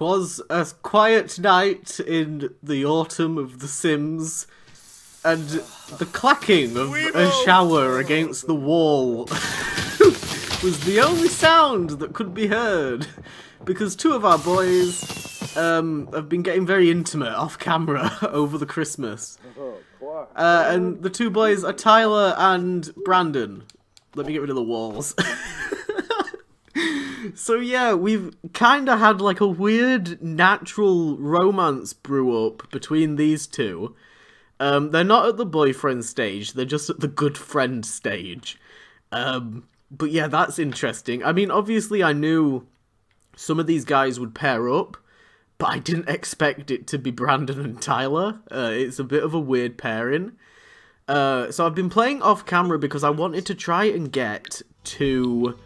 'Twas a quiet night in the autumn of The Sims, and the clacking of a shower against the wall was the only sound that could be heard, because two of our boys have been getting very intimate off camera over the Christmas. And the two boys are Tyler and Brandon. Let me get rid of the walls. So yeah, we've kind of had like a weird natural romance brew up between these two. They're not at the boyfriend stage, they're just at the good friend stage. But yeah, that's interesting. I mean, obviously I knew some of these guys would pair up, but I didn't expect it to be Brandon and Tyler. It's a bit of a weird pairing. So I've been playing off camera because I wanted to try and get to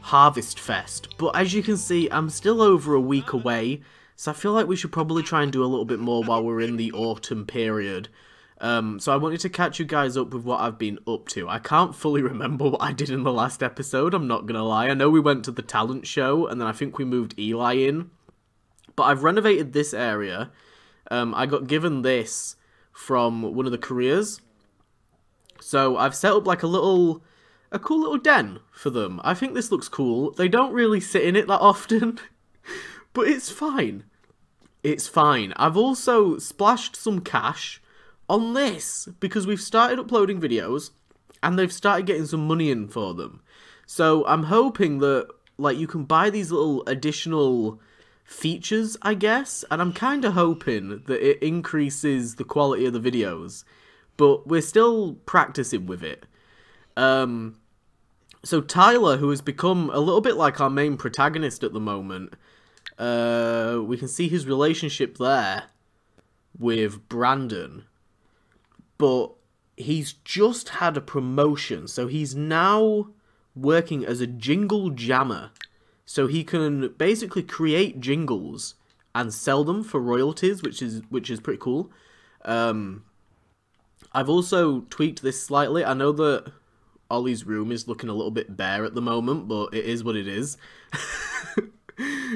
Harvest Fest, but as you can see, I'm still over a week away, so I feel like we should probably try and do a little bit more while we're in the autumn period. So I wanted to catch you guys up with what I've been up to. I can't fully remember what I did in the last episode, I'm not gonna lie. I know we went to the talent show, and then I think we moved Eli in. But I've renovated this area. I got given this from one of the careers. So I've set up like a cool little den for them. I think this looks cool. They don't really sit in it that often, but it's fine. It's fine. I've also splashed some cash on this because we've started uploading videos and they've started getting some money in for them. So I'm hoping that like you can buy these little additional features, I guess, and I'm kind of hoping that it increases the quality of the videos, but we're still practicing with it. So Tyler, who has become a little bit like our main protagonist at the moment, we can see his relationship there with Brandon, but he's just had a promotion, so he's now working as a jingle jammer, so he can basically create jingles and sell them for royalties, which is pretty cool. I've also tweaked this slightly. I know that Ollie's room is looking a little bit bare at the moment, but it is what it is.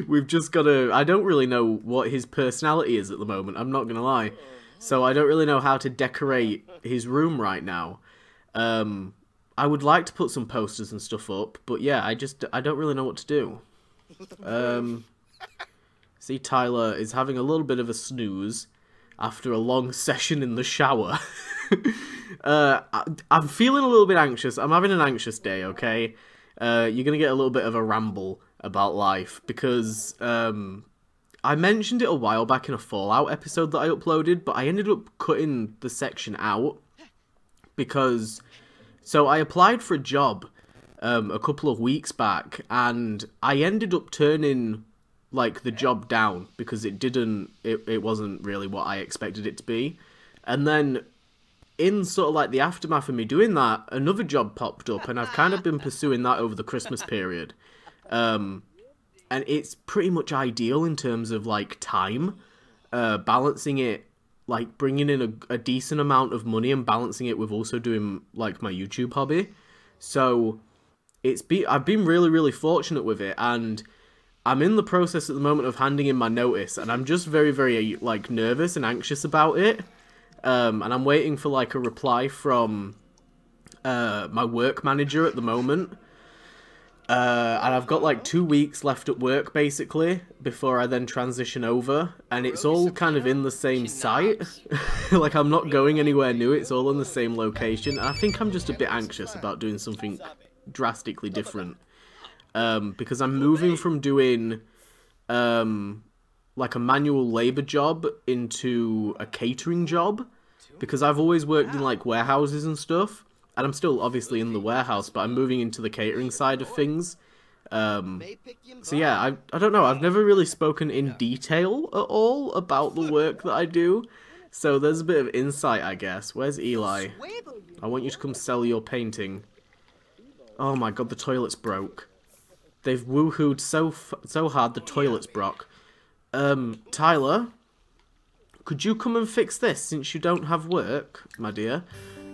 We've just got to... I don't really know what his personality is at the moment, I'm not going to lie. So I don't really know how to decorate his room right now. I would like to put some posters and stuff up, but yeah, I don't really know what to do. See, Tyler is having a little bit of a snooze after a long session in the shower. I'm feeling a little bit anxious. I'm having an anxious day, okay? You're going to get a little bit of a ramble about life, because I mentioned it a while back in a Fallout episode that I uploaded, but I ended up cutting the section out because... So I applied for a job a couple of weeks back, and I ended up turning... like the job down because it wasn't really what I expected it to be. And then in sort of like the aftermath of me doing that, another job popped up, and I've kind of been pursuing that over the Christmas period. And it's pretty much ideal in terms of like time, balancing it, like bringing in a decent amount of money and balancing it with also doing like my YouTube hobby. So I've been really, really fortunate with it, and I'm in the process at the moment of handing in my notice, and I'm just very, very, like, nervous and anxious about it. And I'm waiting for, like, a reply from my work manager at the moment. And I've got, like, 2 weeks left at work, basically, before I then transition over. And it's all kind of in the same site. Like, I'm not going anywhere new. It's all in the same location. I think I'm just a bit anxious about doing something drastically different. Because I'm moving from doing, like a manual labor job into a catering job, because I've always worked in like warehouses and stuff, and I'm still obviously in the warehouse, but I'm moving into the catering side of things. So yeah, I don't know, I've never really spoken in detail at all about the work that I do, so there's a bit of insight, I guess. Where's Eli? I want you to come sell your painting. Oh my god, the toilet's broke. They've woohooed so hard the toilet's broke. Tyler, could you come and fix this since you don't have work, my dear?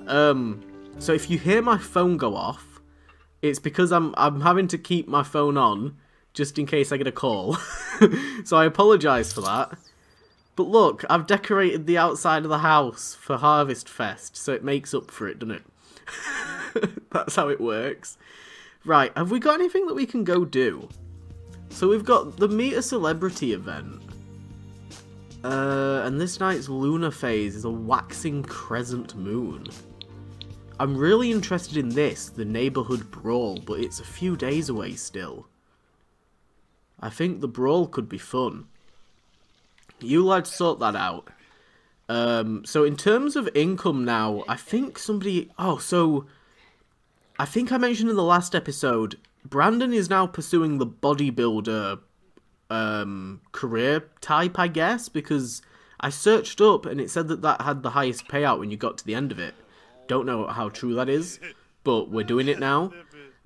So if you hear my phone go off, it's because I'm having to keep my phone on just in case I get a call. So I apologise for that. But look, I've decorated the outside of the house for Harvest Fest, so it makes up for it, doesn't it? That's how it works. Right, have we got anything that we can go do? So we've got the Meet a Celebrity event. And this night's lunar phase is a waxing crescent moon. I'm really interested in this, the neighbourhood brawl, but it's a few days away still. I think the brawl could be fun. You lads sort that out. So in terms of income now, I think somebody... Oh, so... I think I mentioned in the last episode, Brandon is now pursuing the bodybuilder career type, I guess, because I searched up and it said that that had the highest payout when you got to the end of it. Don't know how true that is, but we're doing it now.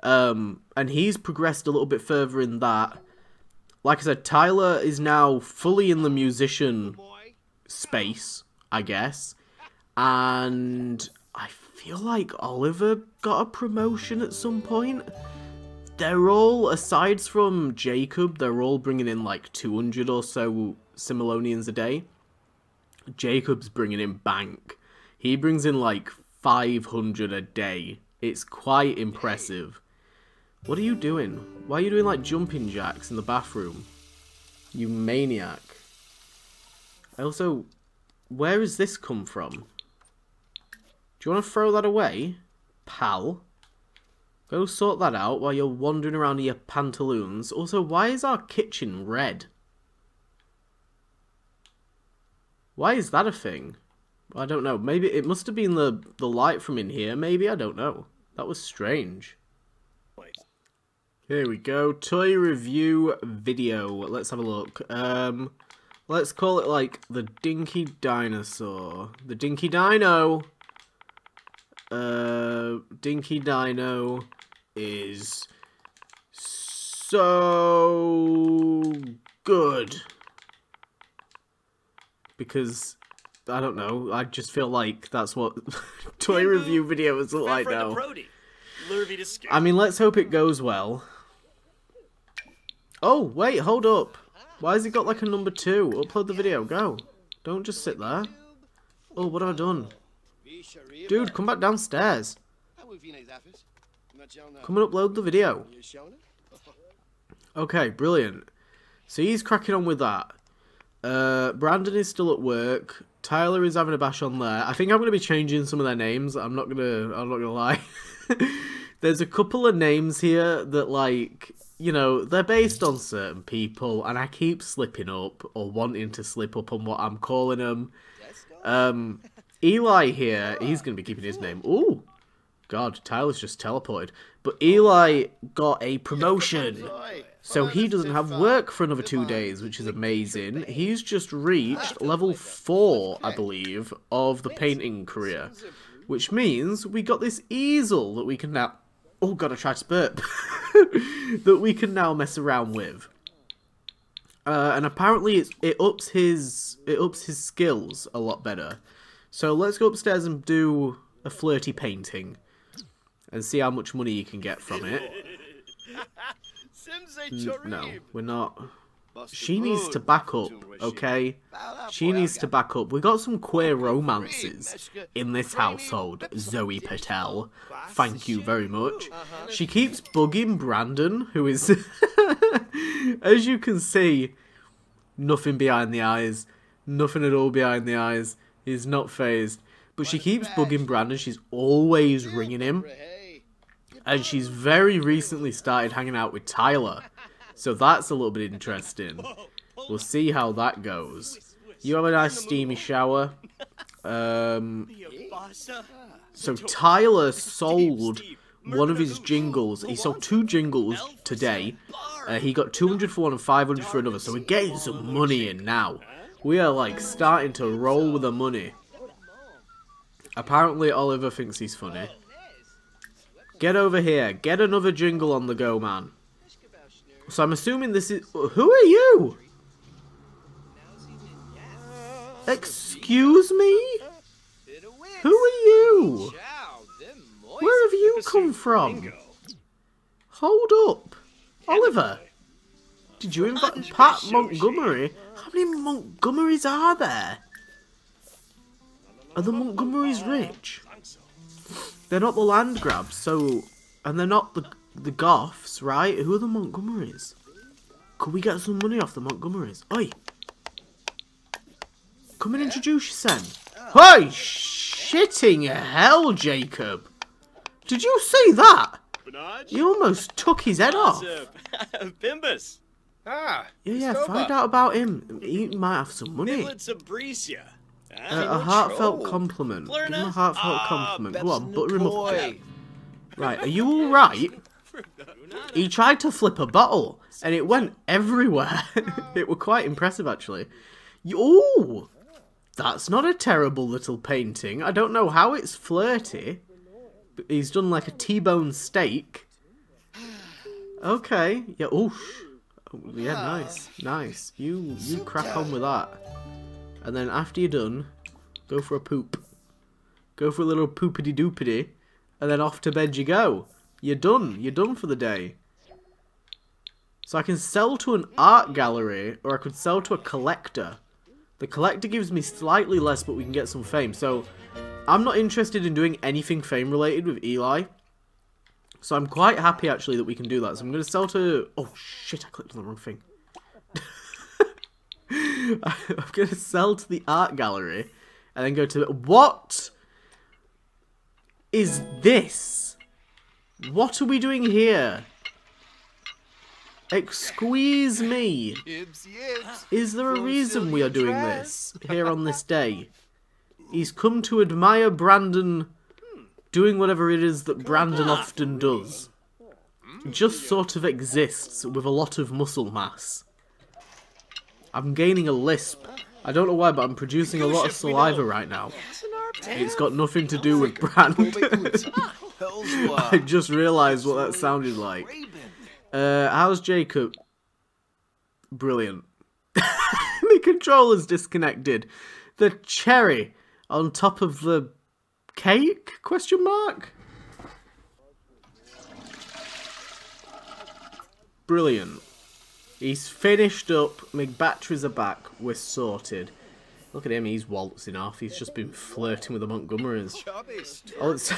And he's progressed a little bit further in that. Like I said, Tyler is now fully in the musician space, I guess. And I feel like Oliver got a promotion at some point. They're all, aside from Jacob, they're all bringing in like 200 or so Similonians a day. Jacob's bringing in bank. He brings in like 500 a day. It's quite impressive. What are you doing? Why are you doing like jumping jacks in the bathroom? You maniac. Also, where has this come from? Do you want to throw that away, pal? Go sort that out while you're wandering around in your pantaloons. Also, why is our kitchen red? Why is that a thing? I don't know. Maybe it must have been the light from in here, maybe? I don't know. That was strange. Here we go. Toy review video. Let's have a look. Let's call it like the Dinky Dinosaur. The Dinky Dino. Dinky Dino is so good. Because, I don't know, I just feel like that's what toy review videos look like now. I mean, let's hope it goes well. Oh, wait, hold up. Why has it got like a number 2? Upload the video, go. Don't just sit there. Oh, what have I done? Dude, come back downstairs. Come and upload the video. Okay, brilliant. So he's cracking on with that. Brandon is still at work. Tyler is having a bash on there. I think I'm going to be changing some of their names. I'm not gonna lie. There's a couple of names here that, like, you know, they're based on certain people, and I keep slipping up or wanting to slip up on what I'm calling them. Eli here, he's going to be keeping his name. Ooh, God, Tyler's just teleported. But Eli got a promotion, so he doesn't have work for another 2 days, which is amazing. He's just reached level 4, I believe, of the painting career, which means we got this easel that we can now... Oh, God, I tried to burp. That we can now mess around with. And apparently it ups his skills a lot better. So let's go upstairs and do a flirty painting and see how much money you can get from it. No, we're not. She needs to back up, okay? She needs to back up. We got some queer romances in this household, Zoe Patel. Thank you very much. She keeps bugging Brandon, who is, as you can see, nothing behind the eyes. Nothing at all behind the eyes. He's not phased. But she keeps bugging Brandon. She's always ringing him. And she's very recently started hanging out with Tyler. So that's a little bit interesting. We'll see how that goes. You have a nice steamy shower. So Tyler sold one of his jingles. He sold 2 jingles today. He got 200 for one and 500 for another. So we're getting some money in now. We are, like, starting to roll with the money. Apparently, Oliver thinks he's funny. Get over here. Get another jingle on the go, man. So I'm assuming this is... Who are you? Excuse me? Who are you? Where have you come from? Hold up. Oliver. Did you invite Pat Montgomery? How many Montgomerys are there? Are the Montgomerys rich? They're not the land grabs, so... And they're not the Goths, right? Who are the Montgomerys? Could we get some money off the Montgomerys? Oi! Come and introduce yourself. Oi! Shitting hell, Jacob! Did you see that? You almost took his head off. Bimbus. Ah. Yeah, find out about him. He might have some money. A heartfelt compliment. Give him a heartfelt compliment. Go on, butter him up. Right, are you alright? He tried to flip a bottle, and it went everywhere. It were quite impressive, actually. Oh! That's not a terrible little painting. I don't know how it's flirty. He's done like a T-bone steak. Okay. Yeah. Oof. Yeah. Nice. Nice. You crack on with that. And then after you're done, go for a poop. Go for a little poopity doopity, and then off to bed you go. You're done. You're done for the day. So I can sell to an art gallery, or I could sell to a collector. The collector gives me slightly less, but we can get some fame. So. I'm not interested in doing anything fame related with Eli, so I'm quite happy actually that we can do that. So I'm going to sell to... Oh shit, I clicked on the wrong thing. I'm going to sell to the art gallery and then go to... What is this? What are we doing here? Excuse me. Is there a reason we are doing this here on this day? He's come to admire Brandon doing whatever it is that Brandon often does. Just sort of exists with a lot of muscle mass. I'm gaining a lisp. I don't know why, but I'm producing a lot of saliva right now. It's got nothing to do with Brand. I just realised what that sounded like. How's Jacob? Brilliant. The controller's disconnected. The cherry... on top of the cake? Question mark? Brilliant. He's finished up. My batteries are back. We're sorted. Look at him. He's waltzing off. He's just been flirting with the Montgomerys. Oh, it's,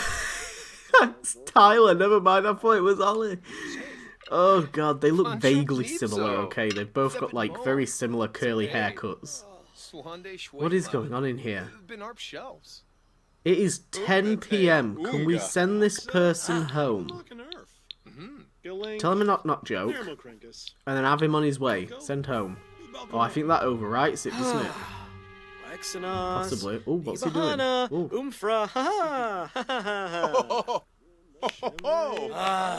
it's Tyler. Never mind. I thought it was Ollie. Oh, God. They look vaguely similar, okay? They've both got, like, very similar curly haircuts. What is going on in here? It is 10 PM. Can we send this person home? Tell him a knock-knock joke. And then have him on his way. Send home. Oh, I think that overwrites it, doesn't it? Possibly. Oh, what's he doing? Oh.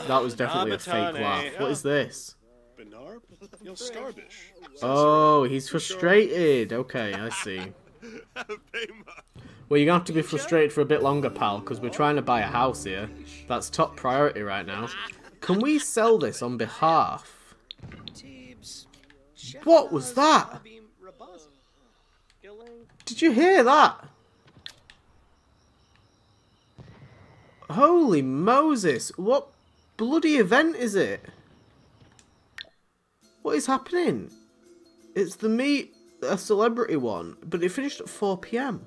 That was definitely a fake laugh. What is this? Oh, he's frustrated. Okay, I see. Well, you're going to have to be frustrated for a bit longer, pal, because we're trying to buy a house here. That's top priority right now. Can we sell this on behalf? What was that? Did you hear that? Holy Moses, what bloody event is it? What is happening? It's the meet a celebrity one, but it finished at 4 PM.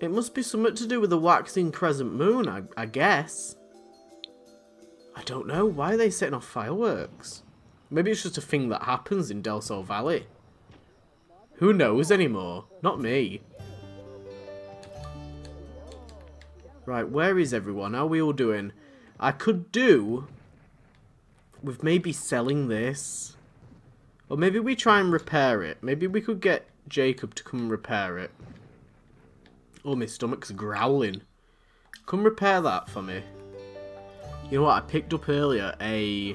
It must be something to do with the waxing crescent moon, I guess. I don't know. Why are they setting off fireworks? Maybe it's just a thing that happens in Del Sol Valley. Who knows anymore? Not me. Right, where is everyone? How are we all doing? I could do... with maybe selling this. Or maybe we try and repair it. Maybe we could get Jacob to come and repair it. Oh, my stomach's growling. Come repair that for me. You know what? I picked up earlier a...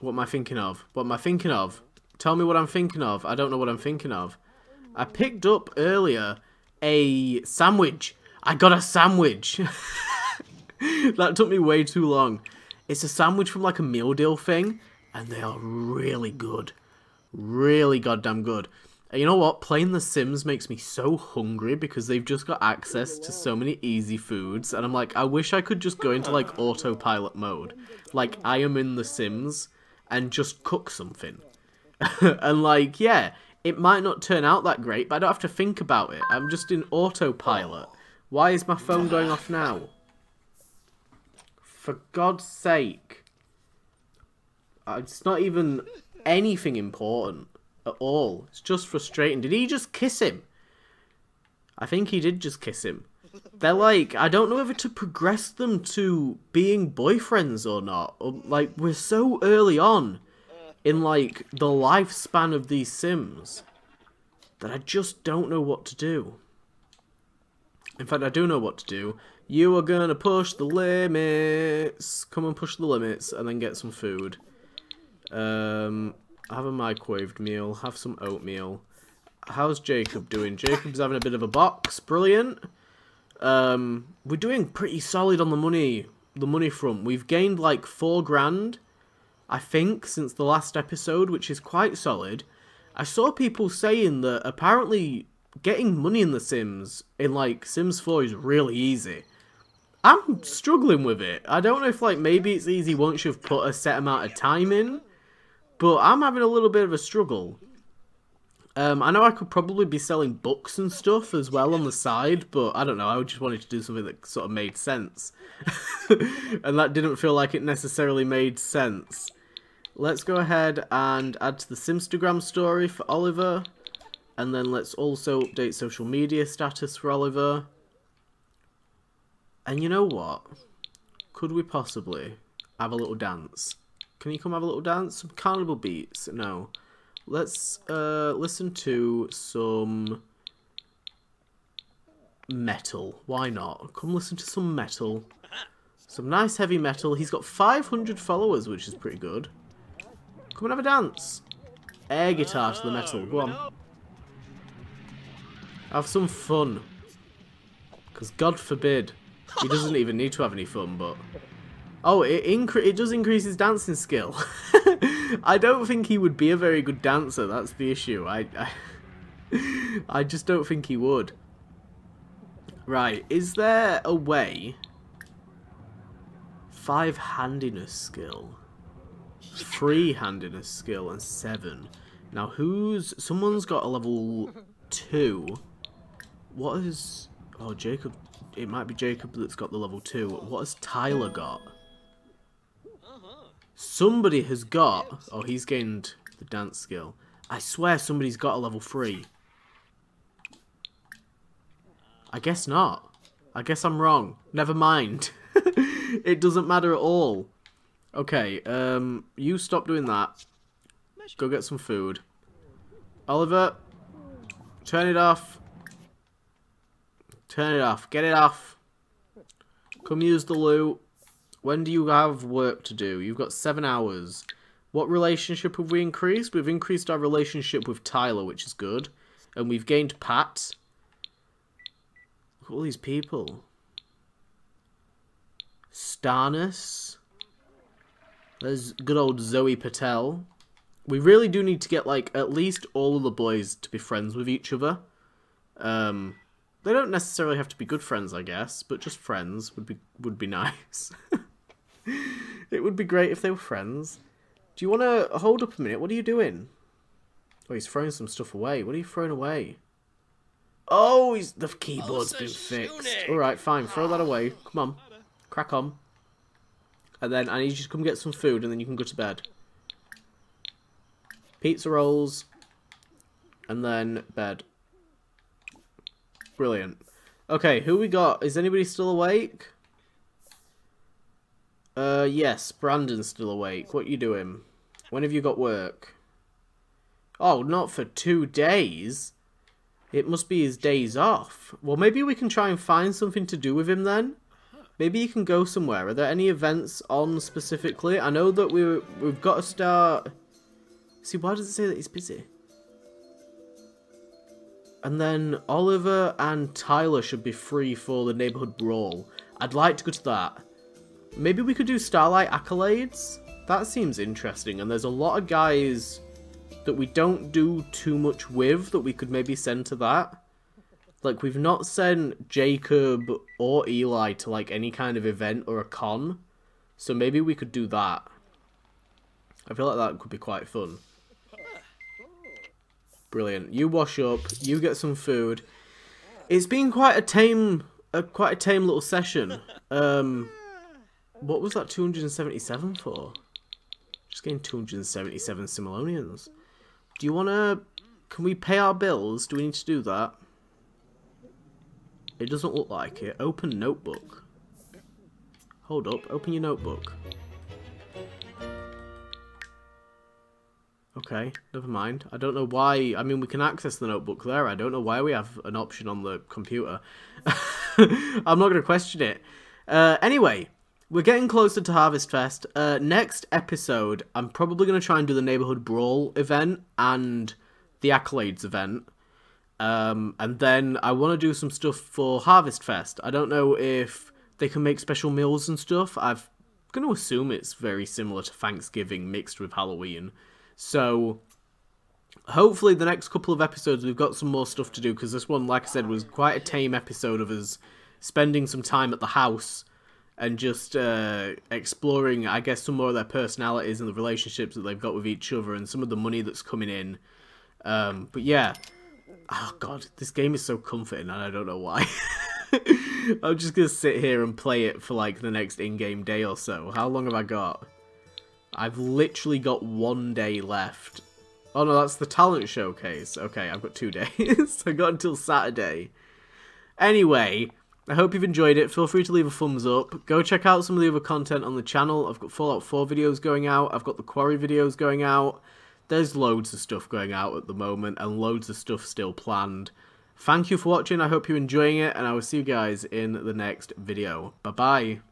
what am I thinking of? What am I thinking of? Tell me what I'm thinking of. I don't know what I'm thinking of. I picked up earlier a sandwich. I got a sandwich. That took me way too long. It's a sandwich from like a meal deal thing, and they are really good. Really goddamn good. And you know what? Playing The Sims makes me so hungry because they've just got access to so many easy foods. And I'm like, I wish I could just go into, like, autopilot mode. Like, I am in The Sims and just cook something. And, like, yeah, it might not turn out that great, but I don't have to think about it. I'm just in autopilot. Why is my phone going off now? For God's sake. It's not even anything important at all. It's just frustrating. Did he just kiss him? I think he did just kiss him. They're like, I don't know whether to progress them to being boyfriends or not. Like, we're so early on in, like, the lifespan of these Sims that I just don't know what to do. In fact, I do know what to do. You are gonna push the limits. Come and push the limits and then get some food. Have a microwaved meal. Have some oatmeal. How's Jacob doing? Jacob's having a bit of a box. Brilliant. We're doing pretty solid on the money front. We've gained like 4 grand, I think, since the last episode, which is quite solid. I saw people saying that apparently getting money in The Sims, in like Sims 4, is really easy. I'm struggling with it. I don't know if, like, maybe it's easy once you've put a set amount of time in, but I'm having a little bit of a struggle. I know I could probably be selling books and stuff as well on the side, but I don't know, I just wanted to do something that sort of made sense. And that didn't feel like it necessarily made sense. Let's go ahead and add to the Simstagram story for Oliver. And then let's also update social media status for Oliver. And you know what? Could we possibly have a little dance? Can you come have a little dance? Some carnival beats? No. Let's listen to some metal. Why not? Come listen to some metal. Some nice heavy metal. He's got 500 followers, which is pretty good. Come and have a dance. Air guitar to the metal. Go on. Have some fun. Because God forbid. He doesn't even need to have any fun, but... Oh, it does increase his dancing skill. I don't think he would be a very good dancer, that's the issue. I just don't think he would. Right, is there a way... 5 handiness skill. 3 handiness skill and 7. Now who's... Someone's got a level... 2. What is... Oh, Jacob... It might be Jacob that's got the level 2. What has Tyler got? Somebody has got... Oh, he's gained the dance skill. I swear somebody's got a level 3. I guess not. I guess I'm wrong. Never mind. It doesn't matter at all. Okay, you stop doing that. Go get some food. Oliver... Turn it off. Turn it off. Get it off. Come use the loo. When do you have work to do? You've got 7 hours. What relationship have we increased? We've increased our relationship with Tyler, which is good. And we've gained Pat. Look at all these people. Starness. There's good old Zoe Patel. We really do need to get, like, at least all of the boys to be friends with each other. They don't necessarily have to be good friends, I guess, but just friends would be nice. It would be great if they were friends. Do you want to hold up a minute? What are you doing? Oh, he's throwing some stuff away. What are you throwing away? Oh, the keyboard's been fixed. All right, fine. Throw that away. Come on. Crack on. And then I need you to come get some food, and then you can go to bed. Pizza rolls, and then bed. Brilliant. Okay, who we got? Is anybody still awake? Yes, Brandon's still awake. What you doing? When have you got work? Oh, not for 2 days. It must be his days off. Well, maybe we can try and find something to do with him then. Maybe you can go somewhere. Are there any events on specifically? I know that we've got to start... See, why does it say that he's busy? And then Oliver and Tyler should be free for the neighborhood brawl. I'd like to go to that. Maybe we could do Starlight Accolades? That seems interesting. And there's a lot of guys that we don't do too much with that we could maybe send to that. Like, we've not sent Jacob or Eli to, like, any kind of event or a con. So maybe we could do that. I feel like that could be quite fun. Brilliant. You wash up. You get some food. It's been quite a tame little session. What was that 277 for? Just getting 277 Similonians. Do you want to... Can we pay our bills? Do we need to do that? It doesn't look like it. Open notebook. Hold up. Open your notebook. Okay, never mind. I don't know why... I mean, we can access the notebook there. I don't know why we have an option on the computer. I'm not going to question it. Anyway, we're getting closer to Harvest Fest. Next episode, I'm probably going to try and do the Neighborhood Brawl event and the Accolades event. And then I want to do some stuff for Harvest Fest. I don't know if they can make special meals and stuff. I'm going to assume it's very similar to Thanksgiving mixed with Halloween. So, hopefully the next couple of episodes we've got some more stuff to do, because this one, like I said, was quite a tame episode of us spending some time at the house and just exploring, I guess, some more of their personalities and the relationships that they've got with each other and some of the money that's coming in. But yeah, oh god, this game is so comforting and I don't know why. I'm just going to sit here and play it for like the next in-game day or so. How long have I got? I've literally got 1 day left. Oh no, that's the talent showcase. Okay, I've got 2 days. I got until Saturday. Anyway, I hope you've enjoyed it. Feel free to leave a thumbs up. Go check out some of the other content on the channel. I've got Fallout 4 videos going out. I've got The Quarry videos going out. There's loads of stuff going out at the moment and loads of stuff still planned. Thank you for watching. I hope you're enjoying it and I will see you guys in the next video. Bye-bye.